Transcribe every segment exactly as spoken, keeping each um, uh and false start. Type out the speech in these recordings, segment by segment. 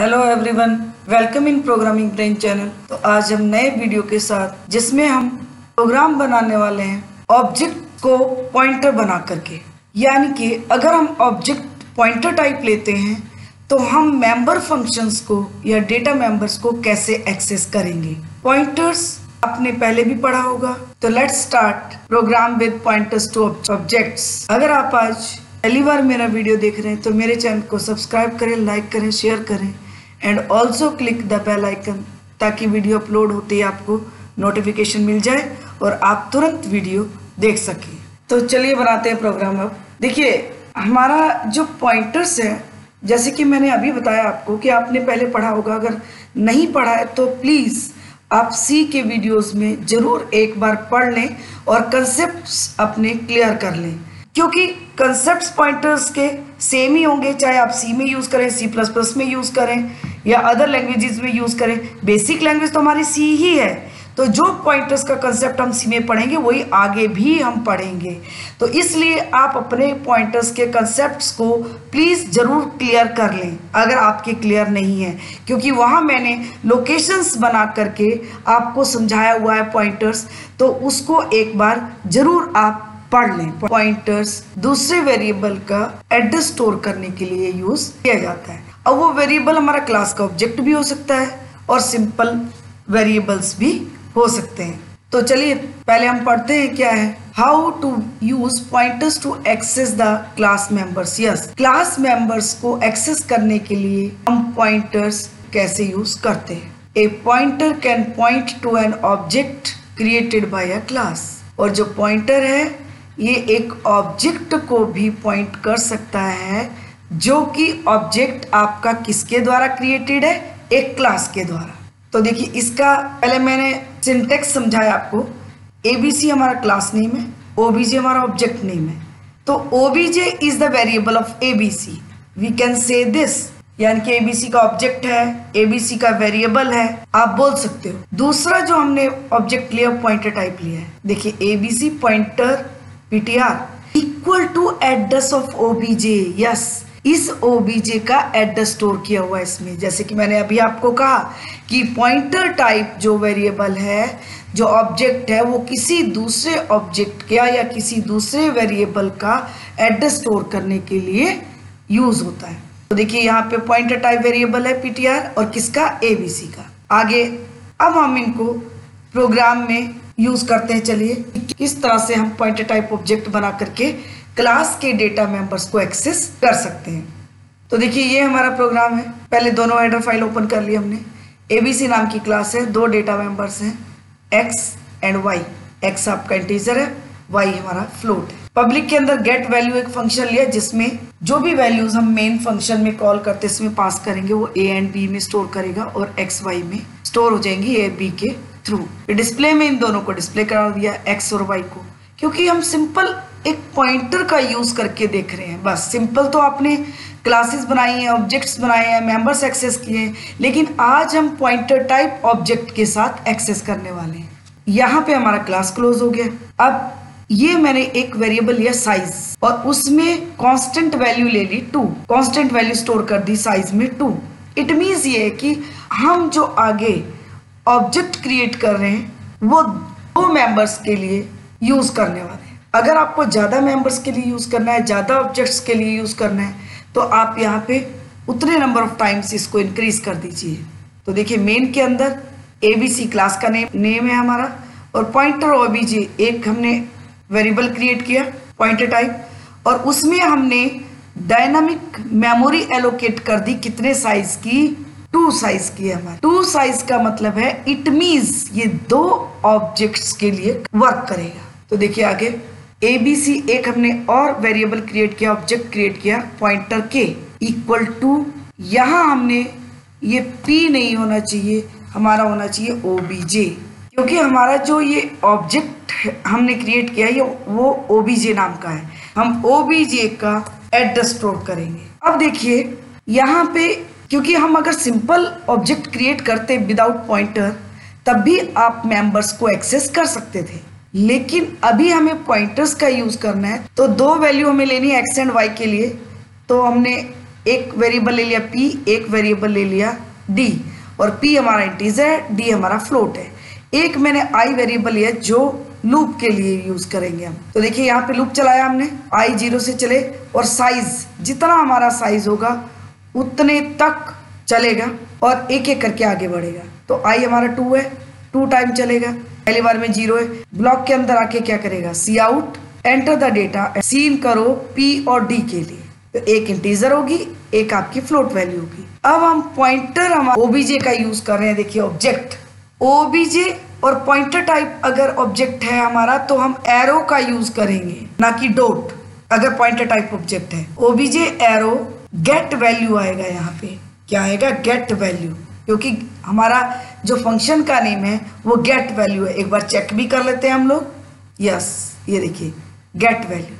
Hello everyone, welcome in programming brain channel. तो आज हम नए वीडियो के साथ, जिसमें हम प्रोग्राम बनाने वाले हैं ऑब्जेक्ट को पॉइंटर बना करके। यानी कि अगर हम ऑब्जेक्ट पॉइंटर टाइप लेते हैं तो हम मेंबर फंक्शंस को या डेटा मेंबर्स को कैसे एक्सेस करेंगे। पॉइंटर्स आपने पहले भी पढ़ा होगा, तो let's start program with pointers to objects. अगर आप आज पहली बार मेरा वीडियो देख रहे हैं तो मेरे चैनल को सब्सक्राइब करें, लाइक करें, शेयर करें and also click the bell icon, ताकि वीडियो अपलोड होते ही आपको नोटिफिकेशन मिल जाए और आप तुरंत वीडियो देख सकें। तो चलिए बनाते हैं प्रोग्राम। अब देखिए, हमारा जो पॉइंटर्स है, जैसे कि मैंने अभी बताया आपको कि आपने पहले पढ़ा होगा, अगर नहीं पढ़ा है तो प्लीज़ आप सी के वीडियोस में ज़रूर एक बार पढ़ लें और कंसेप्ट्स अपने क्लियर कर लें, क्योंकि कंसेप्ट्स पॉइंटर्स के सेम ही होंगे, चाहे आप सी में यूज़ करें, सी प्लस प्लस में यूज़ करें या अदर लैंग्वेजेस में यूज़ करें। बेसिक लैंग्वेज तो हमारी सी ही है, तो जो पॉइंटर्स का कंसेप्ट हम सी में पढ़ेंगे वही आगे भी हम पढ़ेंगे। तो इसलिए आप अपने पॉइंटर्स के कंसेप्ट्स को प्लीज़ ज़रूर क्लियर कर लें अगर आपके क्लियर नहीं है, क्योंकि वहाँ मैंने लोकेशंस बना करके आपको समझाया हुआ है पॉइंटर्स, तो उसको एक बार ज़रूर आप पढ़ लें। पॉइंटर्स दूसरे वेरिएबल का एड्रेस स्टोर करने के लिए यूज़ किया जाता है। अब वो वेरिएबल हमारा क्लास का ऑब्जेक्ट भी हो सकता है और सिंपल वेरिएबल्स भी हो सकते हैं। तो चलिए पहले हम पढ़ते हैं क्या है, how to use pointers to access the class members. Yes, class members को एक्सेस करने के लिए हम पॉइंटर्स कैसे यूज करते हैं। A pointer can point to an object created by a class. और जो पॉइंटर है ये एक ऑब्जेक्ट को भी पॉइंट कर सकता है, जो कि ऑब्जेक्ट आपका किसके द्वारा क्रिएटेड है, एक क्लास के द्वारा। तो देखिए, इसका पहले मैंने सिंटेक्स समझाया आपको। एबीसी हमारा क्लास नेम है, ओबीजे हमारा ऑब्जेक्ट नेम है, तो OBJ is the variable of ABC. We can say this, यानी कि एबीसी का ऑब्जेक्ट है, एबीसी का वेरिएबल है, आप बोल सकते हो। दूसरा जो हमने ऑब्जेक्ट लिया पॉइंटर टाइप लिया है, देखिए ABC pointer PTR equal to address of OBJ. Yes, इस ओबीजे का एड्रेस स्टोर किया हुआ है इसमें। जैसे कि मैंने अभी आपको कहा कि पॉइंटर टाइप जो वेरिएबल है, जो ऑब्जेक्ट है, वो किसी दूसरे ऑब्जेक्ट का या किसी दूसरे वेरिएबल का एड्रेस स्टोर करने के लिए यूज होता है। तो देखिए यहाँ पे पॉइंटर टाइप वेरिएबल है पीटीआर, और किसका, एबीसी का। आगे अब हम इनको प्रोग्राम में यूज करते हैं। चलिए, किस तरह से हम पॉइंटर टाइप ऑब्जेक्ट बना करके क्लास के डेटा मेंबर्स को एक्सेस कर सकते हैं। तो देखिए ये हमारा प्रोग्राम है। पहले दोनों हेडर फाइल ओपन कर ली हमने। एबीसी नाम की क्लास है, दो डेटा मेंबर्स हैं, एक्स एंड वाई। एक्स आपका इंटीजर है, वाई हमारा फ्लोट है। पब्लिक के अंदर गेट वैल्यू एक फंक्शन लिया, जिसमें जो भी वैल्यूज हम मेन फंक्शन में कॉल करते हैं इसमें पास करेंगे, वो ए एंड बी में स्टोर करेगा और एक्स वाई में स्टोर हो जाएंगी ए बी के थ्रू। डिस्प्ले में इन दोनों को डिस्प्ले करा दिया, एक्स और वाई को, क्योंकि हम सिंपल एक पॉइंटर का यूज़ करके देख रहे हैं। बस सिंपल तो आपने क्लासेस बनाई हैं, ऑब्जेक्ट्स बनाए हैं, मेंबर्स एक्सेस किए हैं, लेकिन आज हम पॉइंटर टाइप ऑब्जेक्ट के साथ एक्सेस करने वाले हैं। यहाँ पे हमारा क्लास क्लोज हो गया। अब ये मैंने एक वेरिएबल लिया साइज, और उसमें कांस्टेंट वैल्यू ले ली टू, कांस्टेंट वैल्यू स्टोर कर दी साइज में टू। इट मीन्स ये है कि हम जो आगे ऑब्जेक्ट क्रिएट कर रहे हैं वो दो मेंबर्स के लिए यूज़ करने वाले हैं। अगर आपको ज़्यादा मेंबर्स के लिए यूज़ करना है, ज़्यादा ऑब्जेक्ट्स के लिए यूज़ करना है, तो आप यहाँ पे उतने नंबर ऑफ टाइम्स इसको इंक्रीज कर दीजिए। तो देखिए मेन के अंदर एबीसी क्लास का नेम नेम है हमारा, और पॉइंटर ओबीजे एक हमने वेरिएबल क्रिएट किया पॉइंटर टाइप, और उसमें हमने डायनामिक मेमोरी एलोकेट कर दी। कितने साइज की, टू साइज की है हमारी। टू साइज का मतलब है इट मीन्स ये दो ऑब्जेक्ट्स के लिए वर्क करेगा। तो देखिए आगे एबीसी एक हमने और वेरिएबल क्रिएट किया, ऑब्जेक्ट क्रिएट किया पॉइंटर के इक्वल टू, यहाँ हमने ये पी नहीं होना चाहिए, हमारा होना चाहिए ओबीजे, क्योंकि हमारा जो ये ऑब्जेक्ट हमने क्रिएट किया ये वो ओबीजे नाम का है। हम ओबीजे का एड्रेस स्टोर करेंगे। अब देखिए यहाँ पे, क्योंकि हम अगर सिंपल ऑब्जेक्ट क्रिएट करते विदाउट पॉइंटर तब भी आप मेंबर्स को एक्सेस कर सकते थे, लेकिन अभी हमें पॉइंटर्स का यूज़ करना है। तो दो वैल्यू हमें लेनी है एक्स एंड वाई के लिए, तो हमने एक वेरिएबल ले लिया पी, एक वेरिएबल ले लिया डी, और पी हमारा इंटीजर है, डी हमारा फ्लोट है। एक मैंने आई वेरिएबल लिया जो लूप के लिए यूज करेंगे हम। तो देखिए यहाँ पे लूप चलाया हमने, आई जीरो से चले और साइज जितना हमारा साइज होगा उतने तक चलेगा और एक एक करके आगे बढ़ेगा। तो आई हमारा टू है, टू टाइम चलेगा, पहली बार में जीरो है। ब्लॉक के अंदर आके क्या करेगा, C out, enter the data, cin करो पी और डी के लिए। तो एक इंटीजर होगी, एक आपकी फ्लोट वैल्यू होगी। अब हम पॉइंटर, हम ओबीजे का यूज कर रहे हैं। देखिए ऑब्जेक्ट, ओबीजे और पॉइंटर टाइप अगर ऑब्जेक्ट है हमारा तो हम एरो का यूज करेंगे, ना कि डॉट। अगर पॉइंटर टाइप ऑब्जेक्ट है, ओबीजे एरो गेट वैल्यू आएगा। यहाँ पे क्या आएगा, गेट वैल्यू, क्योंकि हमारा जो फंक्शन का नेम है वो गेट वैल्यू है। एक बार चेक भी कर लेते हैं हम लोग। यस, ये देखिए get value,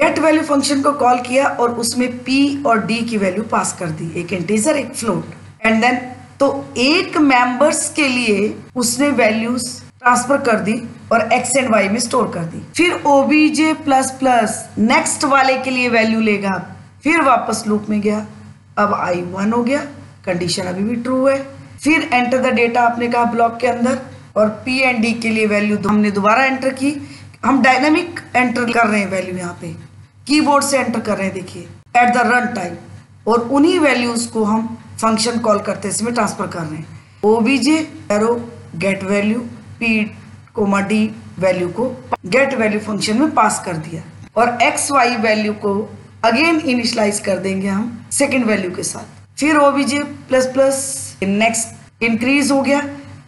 get value function को कॉल किया और उसमें p और d की वैल्यू पास कर दी, एक इंटीजर एक फ्लोट। एंड देन तो एक मेंबर्स के लिए उसने वैल्यूज ट्रांसफर कर दी और x एंड y में स्टोर कर दी। फिर obj प्लस प्लस नेक्स्ट वाले के लिए वैल्यू लेगा, फिर वापस लूप में गया। अब i वन हो गया, कंडीशन अभी भी ट्रू है। फिर एंटर द डेटा आपने कहा ब्लॉक के अंदर, और p एंड d के लिए वैल्यू हमने दोबारा एंटर की। हम डायनेमिक एंटर कर रहे हैं वैल्यू, यहाँ पे कीबोर्ड से एंटर कर रहे हैं। देखिए एट द रन टाइम, और उन्हीं वैल्यूज को हम फंक्शन कॉल करते इसमें ट्रांसफर कर रहे हैं। OBJ arrow get value, P comma D value को गेट वैल्यू फंक्शन में पास कर दिया, और एक्स वाई वैल्यू को अगेन इनिशलाइज कर देंगे हम सेकेंड वैल्यू के साथ। फिर OBJ plus plus next increase हो गया,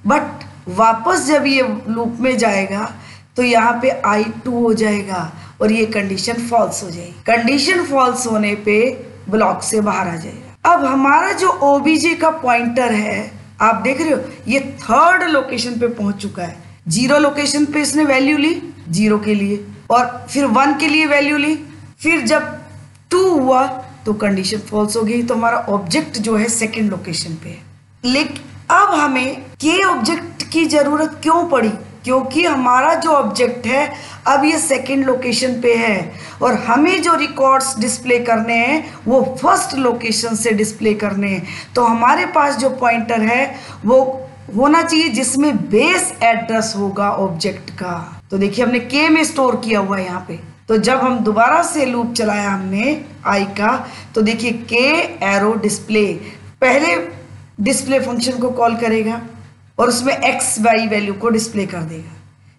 बट वापस जब ये लूप में जाएगा तो यहाँ पे आई टू हो जाएगा और ये कंडीशन फॉल्स हो जाएगी। कंडीशन फॉल्स होने पे ब्लॉक से बाहर आ जाएगा। अब हमारा जो ओबीजे का पॉइंटर है, आप देख रहे हो ये थर्ड लोकेशन पे पहुंच चुका है। जीरो लोकेशन पे इसने वैल्यू ली जीरो के लिए, और फिर वन के लिए वैल्यू ली। फिर जब टू हुआ तो कंडीशन फॉल्स हो गई, तो हमारा ऑब्जेक्ट जो है सेकेंड लोकेशन पे है। लेकिन अब हमें के ऑब्जेक्ट की जरूरत क्यों पड़ी, क्योंकि हमारा जो ऑब्जेक्ट है अब ये सेकंड लोकेशन पे है, और हमें जो रिकॉर्ड्स डिस्प्ले करने हैं वो फर्स्ट लोकेशन से डिस्प्ले करने हैं। तो हमारे पास जो पॉइंटर है वो होना चाहिए जिसमें बेस एड्रेस होगा ऑब्जेक्ट का। तो देखिए हमने के में स्टोर किया हुआ है यहाँ पे। तो जब हम दोबारा से लूप चलाया हमने आई का, तो देखिए के एरो डिस्प्ले पहले डिस्प्ले फंक्शन को कॉल करेगा और उसमें एक्स वाई वैल्यू को डिस्प्ले कर देगा।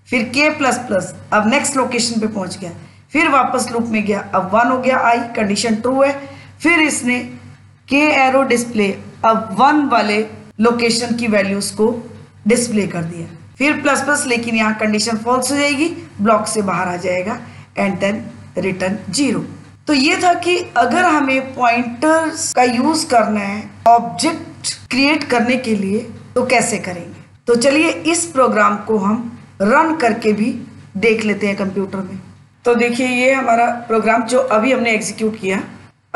फिर के प्लस प्लस अब नेक्स्ट लोकेशन पे पहुंच गया, फिर वापस लूप में गया। अब वन हो गया आई, कंडीशन ट्रू है। फिर इसने के एरो डिस्प्ले अब वन वाले लोकेशन की वैल्यूज को डिस्प्ले कर दिया। फिर प्लस प्लस, लेकिन यहाँ कंडीशन फॉल्स हो जाएगी, ब्लॉक से बाहर आ जाएगा, एंड देन रिटर्न जीरो। तो ये था कि अगर हमें पॉइंटर्स का यूज करना है ऑब्जेक्ट क्रिएट करने के लिए तो कैसे करेंगे। तो चलिए इस प्रोग्राम को हम रन करके भी देख लेते हैं कंप्यूटर में। तो देखिए ये हमारा प्रोग्राम जो अभी हमने एग्जीक्यूट किया,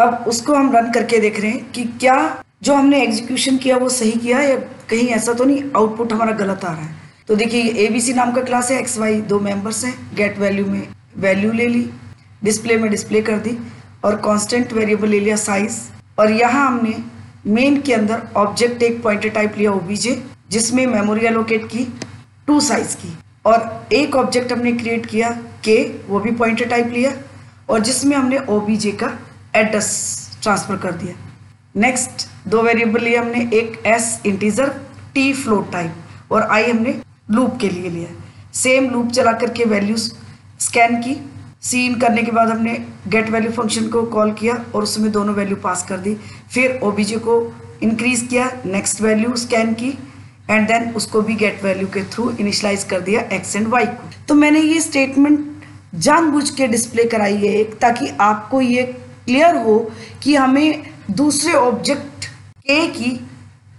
अब उसको हम रन करके देख रहे हैं कि क्या जो हमने एग्जीक्यूशन किया वो सही किया या कहीं ऐसा तो नहीं आउटपुट हमारा गलत आ रहा है। तो देखिए ये एबीसी नाम का क्लास है, एक्स वाई दो मेम्बर्स हैं। गेट वैल्यू में वैल्यू ले ली, डिस्प्ले में डिस्प्ले कर दी, और कॉन्स्टेंट वेरिएबल ले लिया साइज। और यहाँ हमने मेन के अंदर ऑब्जेक्ट एक पॉइंटर टाइप लिया ओबीजे, जिसमें मेमोरी एलोकेट की टू साइज की, और एक ऑब्जेक्ट हमने क्रिएट किया के, वो भी पॉइंटर टाइप लिया, और जिसमें हमने ओबीजे का एड्रेस ट्रांसफर कर दिया। नेक्स्ट दो वेरिएबल लिए हमने, एक S integer, T float type, और आई हमने लूप के लिए लिया। सेम लूप चला करके वैल्यूज स्कैन की, सीन करने के बाद हमने गेट वैल्यू फंक्शन को कॉल किया और उसमें दोनों वैल्यू पास कर दी। फिर ओबीजे को इंक्रीज किया, नेक्स्ट वैल्यू स्कैन की, एंड देन उसको भी गेट वैल्यू के थ्रू इनिशलाइज कर दिया एक्स एंड वाई को। तो मैंने ये स्टेटमेंट जानबूझ के डिस्प्ले कराई है एक, ताकि आपको ये क्लियर हो कि हमें दूसरे ऑब्जेक्ट ए की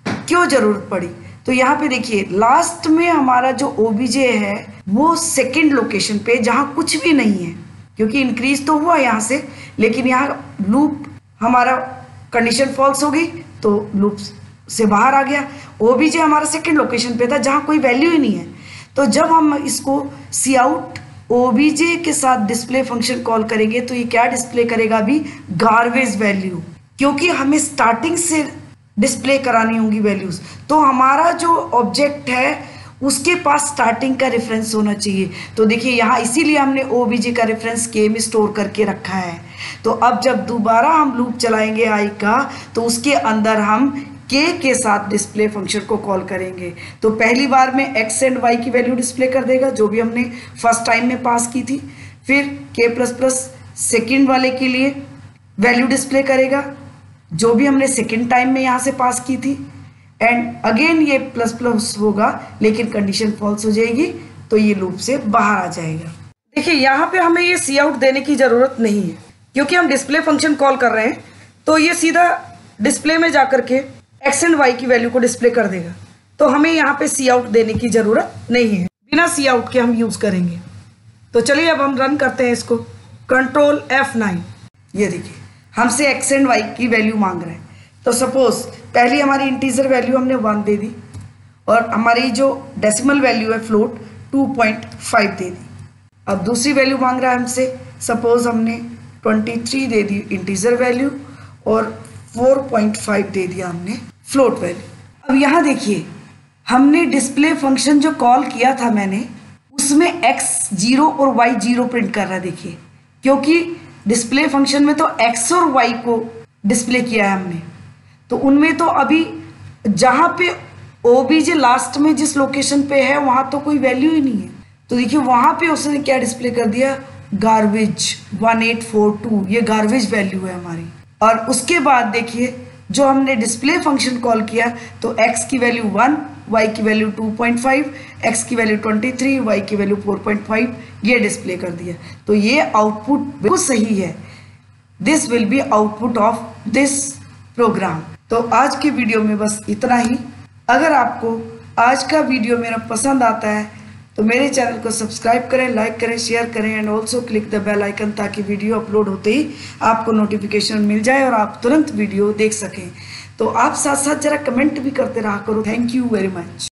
क्यों ज़रूरत पड़ी। तो यहाँ पे देखिए लास्ट में हमारा जो ओबीजे है वो सेकेंड लोकेशन पे, जहाँ कुछ भी नहीं है, क्योंकि इंक्रीज तो हुआ यहाँ से, लेकिन यहाँ लूप हमारा कंडीशन फॉल्स हो गई तो लूप से बाहर आ गया। ओबीजे हमारा सेकंड लोकेशन पे था जहाँ कोई वैल्यू ही नहीं है। तो जब हम इसको सी आउट ओबीजे के साथ डिस्प्ले फंक्शन कॉल करेंगे तो ये क्या डिस्प्ले करेगा, अभी गार्बेज वैल्यू, क्योंकि हमें स्टार्टिंग से डिस्प्ले करानी होंगी वैल्यूज, तो हमारा जो ऑब्जेक्ट है उसके पास स्टार्टिंग का रेफरेंस होना चाहिए। तो देखिए यहाँ इसीलिए हमने ओबीजे का रेफरेंस के में स्टोर करके रखा है। तो अब जब दोबारा हम लूप चलाएंगे आई का, तो उसके अंदर हम के के साथ डिस्प्ले फंक्शन को कॉल करेंगे। तो पहली बार में एक्स एंड वाई की वैल्यू डिस्प्ले कर देगा, जो भी हमने फर्स्ट टाइम में पास की थी। फिर के प्लस प्लस सेकेंड वाले के लिए वैल्यू डिस्प्ले करेगा, जो भी हमने सेकेंड टाइम में यहाँ से पास की थी। एंड अगेन ये प्लस प्लस होगा, लेकिन कंडीशन फॉल्स हो जाएगी, तो ये लूप से बाहर आ जाएगा। देखिए यहाँ पे हमें ये सी आउट देने की ज़रूरत नहीं है, क्योंकि हम डिस्प्ले फंक्शन कॉल कर रहे हैं, तो ये सीधा डिस्प्ले में जाकर के एक्स एंड वाई की वैल्यू को डिस्प्ले कर देगा। तो हमें यहाँ पे सी आउट देने की ज़रूरत नहीं है, बिना सी आउट के हम यूज़ करेंगे। तो चलिए अब हम रन करते हैं इसको, कंट्रोल एफ नाइन। ये देखिए हमसे एक्स एंड वाई की वैल्यू मांग रहे हैं। तो सपोज़ पहली हमारी इंटीजर वैल्यू हमने वन दे दी, और हमारी जो डेसिमल वैल्यू है फ्लोट टू पॉइंट फाइव दे दी। अब दूसरी वैल्यू मांग रहा है हमसे, सपोज़ हमने ट्वेंटी थ्री दे दी इंटीजर वैल्यू और फोर पॉइंट फाइव दे दिया हमने फ्लोट वैल्यू। अब यहाँ देखिए हमने डिस्प्ले फंक्शन जो कॉल किया था मैंने, उसमें x जीरो और y जीरो प्रिंट कर रहा है। देखिए क्योंकि डिस्प्ले फंक्शन में तो x और y को डिस्प्ले किया है हमने, तो उनमें तो अभी जहाँ पे ओबीजे लास्ट में जिस लोकेशन पे है वहाँ तो कोई वैल्यू ही नहीं है। तो देखिए वहाँ पे उसने क्या डिस्प्ले कर दिया, garbage one eight four two, ये गार्बेज वैल्यू है हमारी। और उसके बाद देखिए जो हमने डिस्प्ले फंक्शन कॉल किया, तो x की वैल्यू वन, y की value two point five, x की वैल्यू ट्वेंटी थ्री, y की वैल्यू फोर पॉइंट फाइव, ये डिस्प्ले कर दिया। तो ये आउटपुट बिल्कुल सही है, this will be output of this program. तो आज के वीडियो में बस इतना ही। अगर आपको आज का वीडियो मेरा पसंद आता है तो मेरे चैनल को सब्सक्राइब करें, लाइक करें, शेयर करें and also click the bell icon, ताकि वीडियो अपलोड होते ही आपको नोटिफिकेशन मिल जाए और आप तुरंत वीडियो देख सकें। तो आप साथ साथ जरा कमेंट भी करते रहा करो। Thank you very much.